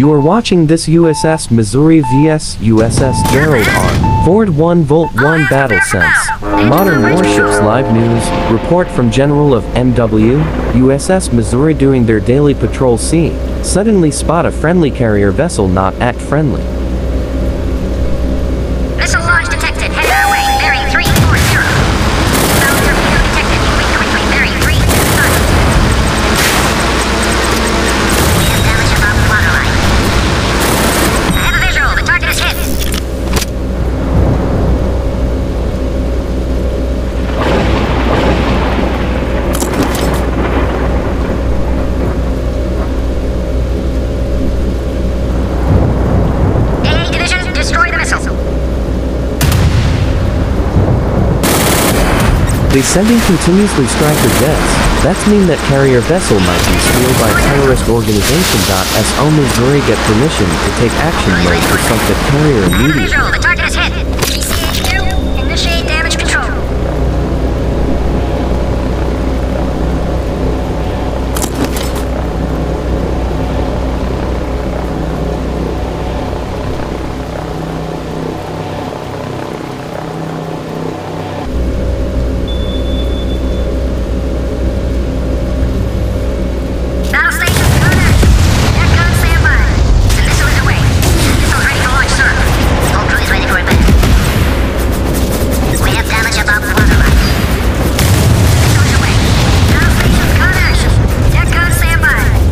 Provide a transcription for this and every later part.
You are watching this USS Missouri vs. USS Gerald R. Ford 1V1 Battle Sense. Modern Warships Live News, report from General of MW, USS Missouri during their daily patrol scene, suddenly spot a friendly carrier vessel not act friendly. Vessel launch detected, head our way, bearing 340. Sound torpedo detected, weak quickly, bearing 325. We have damage above the water line. I have a visual, the target is hit. AA Division, destroy the vessel. Descending continuously striker jets. That's mean that carrier vessel might be stealed by terrorist organization. S.O. Missouri get permission to take action mode for something carrier immediately. Visual, the target is hit. GCHQ, initiate damage control. Battle station, come back! Netcon, stand by! The missile is away. Missile ready to launch, sir. All crews ready for impact. We have damage above the water line. Missile is away. Battle station, come back! Netcon, stand by! Artillery, stand by.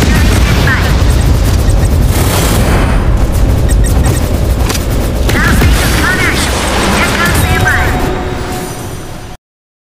Battle station, come back! Netcon, stand by!